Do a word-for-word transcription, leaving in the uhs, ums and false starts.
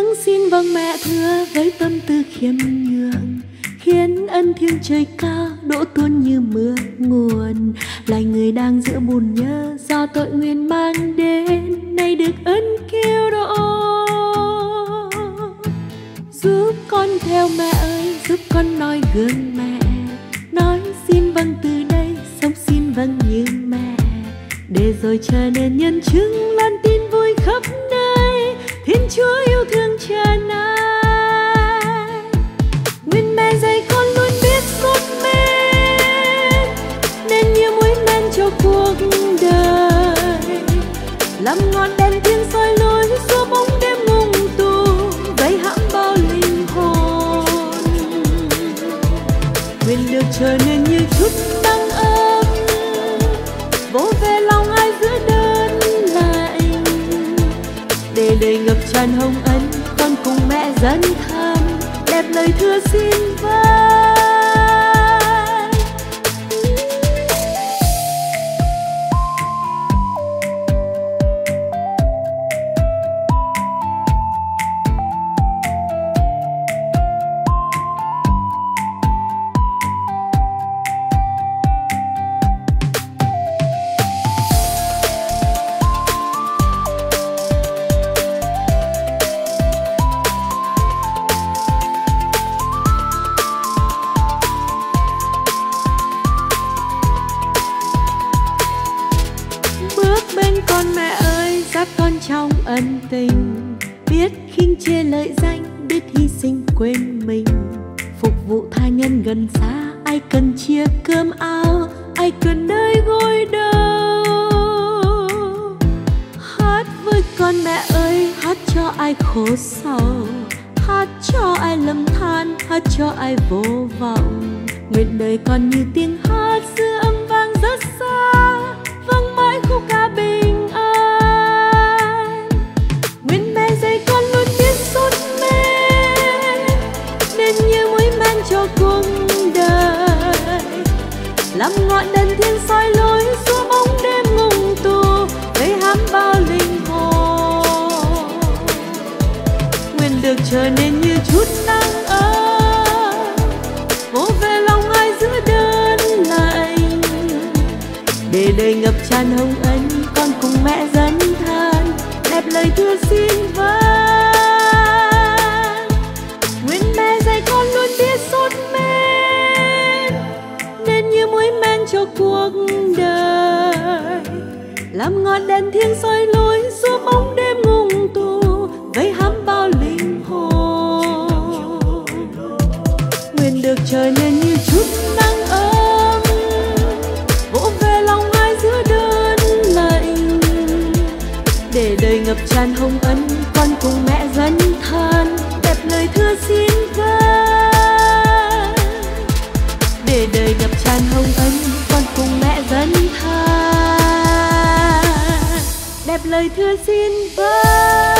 dáng xin vâng mẹ thưa với tâm tư khiêm nhường, khiến ân thiêng trời cao đổ tuôn như mưa nguồn. Lại người đang giữa buồn nhớ do tội nguyên mang đến, nay được ân kêu độ. Giúp con theo mẹ ơi, giúp con noi gương mẹ, nói xin vâng từ đây, sống xin vâng như mẹ, để rồi trở nên nhân chứng lan tin vui khắp nơi. Thiên Chúa yêu thương cha này, nguyên mẹ dạy con luôn biết rất mê, nên như muối men cho cuộc đời, làm ngọn đèn thiên soi lối xua bóng đêm ngùng tù, vây hãm bao linh hồn. Nguyên được trở nên như chút nắng ấm vỗ về lòng ai giữa đơn lạnh, để đời ngập tràn hồng ân, con cùng mẹ dấn thân đẹp lời thưa xin vâng. Lời thưa xin vâng.